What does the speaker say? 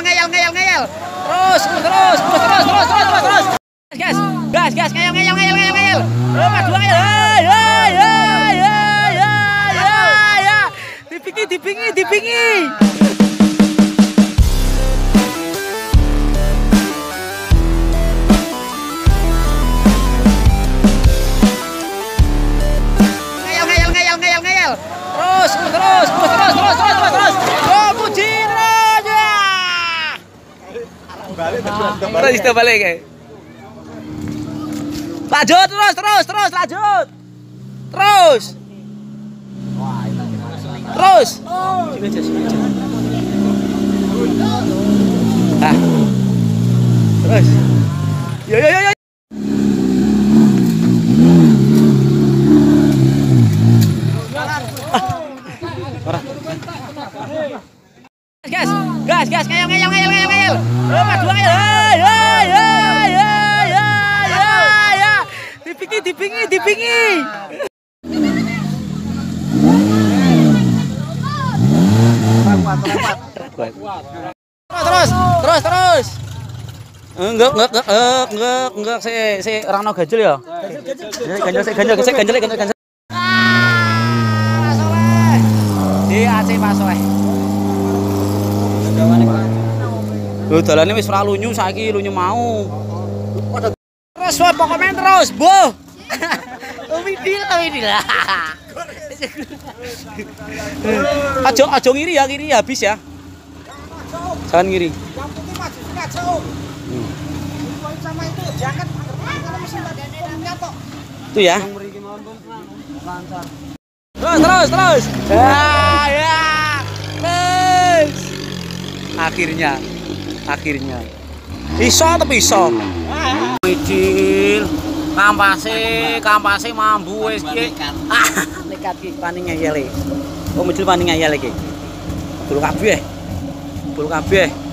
ngeyel. Terus. Gas, ngeyel. Nomor 2 ngeyel. Ya. Dipingi. Terus. Kamu Citra aja. Balik guys. Lanjut terus lanjut. Terus. Ah. Terus. Yo. Gas, ngeyel. Nomor 2 ngeyel. Ya. Dipingi. Terus. Enggak si orang no ganjel ya. Ganjel. Di AC Pasoleh. Dalannya wis ora lunyu saiki lunyu mau. Terus wae pokoknya terus, boh. Umidil. Aja ngiri ya habis ya. Jangan ngiri. Yang penting maju jauh. Sama itu diangkat itu ya. Terus. Ya. Akhirnya iso mijil kampase mambu wis iki nekat iki paning ngeyel iki mijil paning ngeyel iki bulu kabeh